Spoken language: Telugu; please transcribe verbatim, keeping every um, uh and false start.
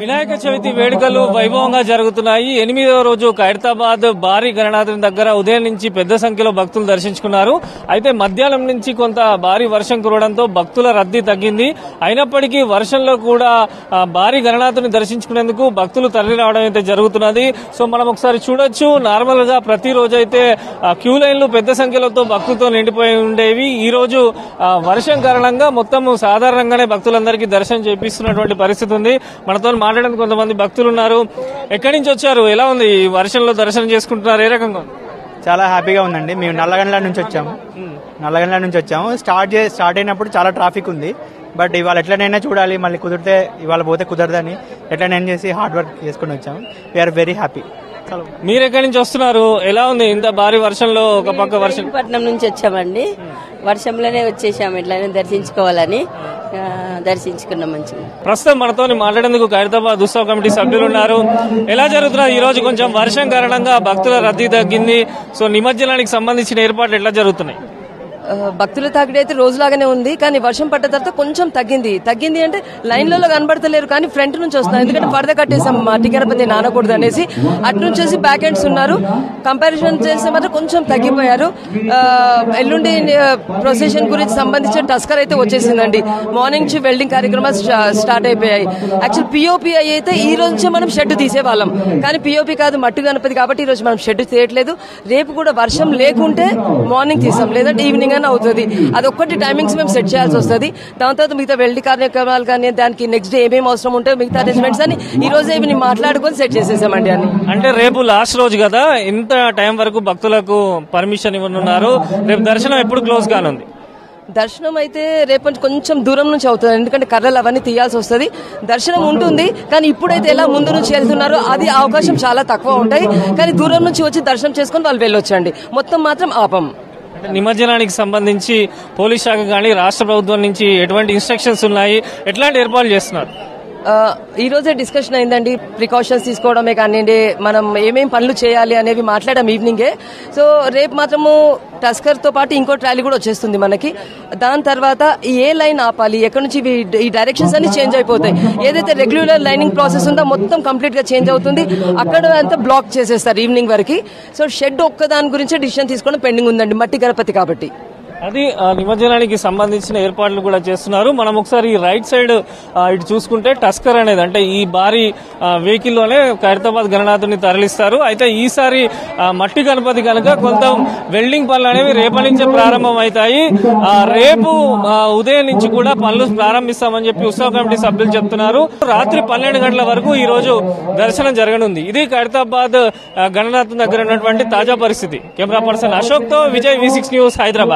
వినాయక చవితి వేడుకలు వైభవంగా జరుగుతున్నాయి. ఎనిమిదవ రోజు ఖైరతాబాద్ భారీ గణనాథం దగ్గర ఉదయం నుంచి పెద్ద సంఖ్యలో భక్తులు దర్శించుకున్నారు. అయితే మధ్యాహ్నం నుంచి కొంత భారీ వర్షం కురవడంతో భక్తుల రద్దీ తగ్గింది. అయినప్పటికీ వర్షంలో కూడా భారీ గణనాథుని దర్శించుకునేందుకు భక్తులు తరలి రావడం అయితే జరుగుతున్నది. సో మనం ఒకసారి చూడొచ్చు, నార్మల్ గా ప్రతిరోజు అయితే క్యూ లైన్లు పెద్ద సంఖ్యలతో భక్తులతో నిండిపోయి ఉండేవి. ఈ రోజు వర్షం కారణంగా మొత్తం సాధారణంగానే భక్తులందరికీ దర్శనం చేపిస్తున్నటువంటి పరిస్థితి ఉంది. మనతో మాట్లాడడానికి కొంతమంది భక్తులు ఉన్నారు. ఎక్కడి నుంచి వచ్చారు, ఎలా ఉంది ఈ వర్షంలో దర్శనం చేసుకుంటున్నారు, ఏ రకంగా? చాలా హ్యాపీగా ఉందండి. మేము నల్లగండ్ల నుంచి వచ్చాము నల్లగండ్ల నుంచి వచ్చాము స్టార్ట్ స్టార్ట్ అయినప్పుడు చాలా ట్రాఫిక్ ఉంది. బట్ ఇవాళ ఎట్లనైనా చూడాలి, మళ్ళీ కుదిరితే ఇవాళ పోతే కుదరదని ఎట్లనైనా చేసి హార్డ్ వర్క్ చేసుకుని వచ్చాము. We are very happy. మీరు ఎక్కడి నుంచి వస్తున్నారు, ఎలా ఉంది ఇంత భారీ వర్షంలో? ఒక పక్క వర్షం పట్నం నుంచి వచ్చామండి. వర్షంలోనే వచ్చేసాము, ఎట్లయినా దర్శించుకోవాలని దర్శించుకున్నాం. మంచిగా ప్రస్తుతం మనతో మాట్లాడేందుకు ఖైరతాబాద్ ఉత్సవ కమిటీ సభ్యులు ఉన్నారు. ఎలా జరుగుతున్నారు ఈ రోజు? కొంచెం వర్షం కారణంగా భక్తుల రద్దీ తగ్గింది. సో నిమజ్జనానికి సంబంధించిన ఏర్పాట్లు ఎట్లా జరుగుతున్నాయి? భక్తుల తాకిడి అయితే రోజులాగానే ఉంది, కానీ వర్షం పడ్డ తర్వాత కొంచెం తగ్గింది. తగ్గింది అంటే లైన్లలో కనబడతలేరు, కానీ ఫ్రంట్ నుంచి వస్తున్నారు. ఎందుకంటే పరద కట్టేసాము అట్టి గణపతి నానకూడదు అనేసి, అటు నుంచి వచ్చి బ్యాక్ ఎండ్స్ ఉన్నారు. కంపారిజన్ చేస్తే మాత్రం కొంచెం తగ్గిపోయారు. ఎల్లుండి ప్రొసెషన్ గురించి సంబంధించిన టస్కర్ అయితే వచ్చేసిందండి. మార్నింగ్ నుంచి వెల్డింగ్ కార్యక్రమాలు స్టార్ట్ అయిపోయాయి. యాక్చువల్ పిఓపి అయితే ఈ రోజు మనం షెడ్ తీసేవాళ్ళం, కానీ పిఓపి కాదు మట్టు గణపతి కాబట్టి ఈ రోజు మనం షెడ్ తీయట్లేదు. రేపు కూడా వర్షం లేకుంటే మార్నింగ్ తీసాం, లేదంటే ఈవినింగ్ అవుతుంది. అదొక్కటి టైమింగ్స్ మేము సెట్ చేయాల్సి వస్తుంది. దాని తర్వాత మిగతా వెల్డింగ్ కార్యక్రమాలు కానీ దానికి నెక్స్ట్ డే ఏమేమి అవసరం ఉంటే మిగతా అరేంజ్మెంట్స్ అని ఈ రోజే మేము మాట్లాడుకొని సెట్ చేసేసామండి. అని అంటే రేపు లాస్ట్ రోజు కదా, ఇంత టైం వరకు భక్తులకు పర్మిషన్ ఇవ్వనున్నారు. రేపు దర్శనం ఎప్పుడు క్లోజ్ కానుంది? దర్శనం అయితే రేపటి కొంచెం దూరం నుంచి అవుతుంది, ఎందుకంటే కర్రలు అవన్నీ తీయాల్సి వస్తుంది. దర్శనం ఉంటుంది, కానీ ఇప్పుడైతే ఎలా ముందు నుంచి వెళ్తున్నారో అది అవకాశం చాలా తక్కువ ఉంటాయి. కానీ దూరం నుంచి వచ్చి దర్శనం చేసుకుని వాళ్ళు వెళ్ళొచ్చండి. మొత్తం మాత్రం ఆపం. నిమజ్జనానికి సంబంధించి పోలీస్ శాఖ కానీ రాష్ట్ర ప్రభుత్వం నుంచి ఎటువంటి ఇన్స్ట్రక్షన్స్ ఉన్నాయి, ఎట్లాంటి ఏర్పాట్లు చేస్తున్నారు? ఈ రోజే డిస్కషన్ అయిందండి. ప్రికాషన్స్ తీసుకోవడమే కానివ్వండి, మనం ఏమేమి పనులు చేయాలి అనేవి మాట్లాడాం ఈవినింగే. సో రేపు మాత్రము టస్కర్తో పాటు ఇంకో ట్రాలీ కూడా వచ్చేస్తుంది మనకి. దాని తర్వాత ఏ లైన్ ఆపాలి, ఎక్కడి నుంచి ఈ డైరెక్షన్స్ అన్ని చేంజ్ అయిపోతాయి. ఏదైతే రెగ్యులర్ లైనింగ్ ప్రాసెస్ ఉందో మొత్తం కంప్లీట్గా చేంజ్ అవుతుంది. అక్కడ అంతా బ్లాక్ చేసేస్తారు ఈవినింగ్ వరకు. సో షెడ్ ఒక్క దాని గురించే డిసిషన్ తీసుకోవడం పెండింగ్ ఉందండి, మట్టి గణపతి కాబట్టి. అది నిమజ్జనానికి సంబంధించిన ఏర్పాట్లు కూడా చేస్తున్నారు. మనం ఒకసారి రైట్ సైడ్ ఇటు చూసుకుంటే టస్కర్ అనేది అంటే ఈ భారీ వెహికల్లోనే ఖైరతాబాద్ గణనాథుని తరలిస్తారు. అయితే ఈసారి మట్టి గణపతి కనుక కొంత వెల్డింగ్ పనులు అనేవి రేపటి నుంచే ప్రారంభం అవుతాయి. రేపు ఉదయం నుంచి కూడా పనులు ప్రారంభిస్తామని చెప్పి ఉత్సవ కమిటీ సభ్యులు చెప్తున్నారు. రాత్రి పన్నెండు గంటల వరకు ఈ రోజు దర్శనం జరగనుంది. ఇది ఖైరతాబాద్ గణనాథుని దగ్గర ఉన్నటువంటి తాజా పరిస్థితి. కెమెరా పర్సన్ అశోక్తో Vijay, V six news, Hyderabad.